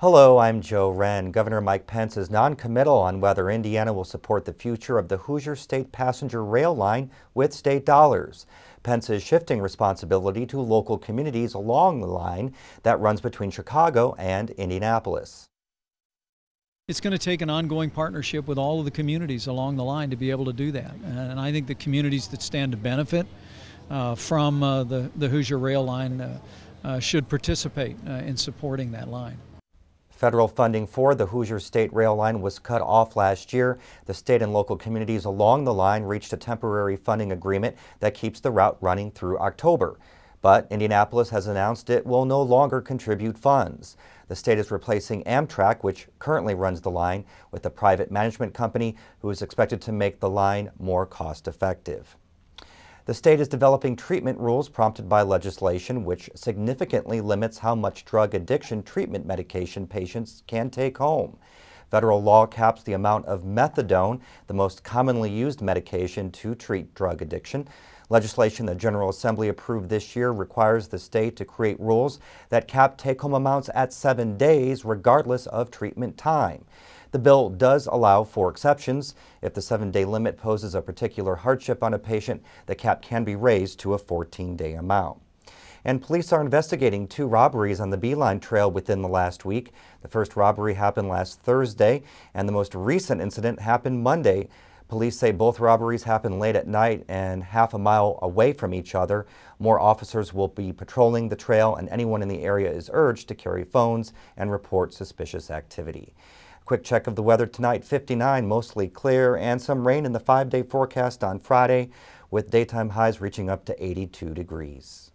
Hello, I'm Joe Hren. Governor Mike Pence is noncommittal on whether Indiana will support the future of the Hoosier State Passenger Rail Line with state dollars. Pence is shifting responsibility to local communities along the line that runs between Chicago and Indianapolis. It's going to take an ongoing partnership with all of the communities along the line to be able to do that. And I think the communities that stand to benefit from the Hoosier Rail Line should participate in supporting that line. Federal funding for the Hoosier State Rail Line was cut off last year. The state and local communities along the line reached a temporary funding agreement that keeps the route running through October. But Indianapolis has announced it will no longer contribute funds. The state is replacing Amtrak, which currently runs the line, with a private management company who is expected to make the line more cost-effective. The state is developing treatment rules prompted by legislation which significantly limits how much drug addiction treatment medication patients can take home. Federal law caps the amount of methadone, the most commonly used medication to treat drug addiction. Legislation the General Assembly approved this year requires the state to create rules that cap take-home amounts at 7 days, regardless of treatment time. The bill does allow for exceptions. If the 7-day limit poses a particular hardship on a patient, the cap can be raised to a 14-day amount. And police are investigating 2 robberies on the B-Line Trail within the last week. The first robbery happened last Thursday, and the most recent incident happened Monday. Police say both robberies happened late at night and half a mile away from each other. More officers will be patrolling the trail, and anyone in the area is urged to carry phones and report suspicious activity. Quick check of the weather tonight, 59, mostly clear, and some rain in the 5-day forecast on Friday, with daytime highs reaching up to 82 degrees.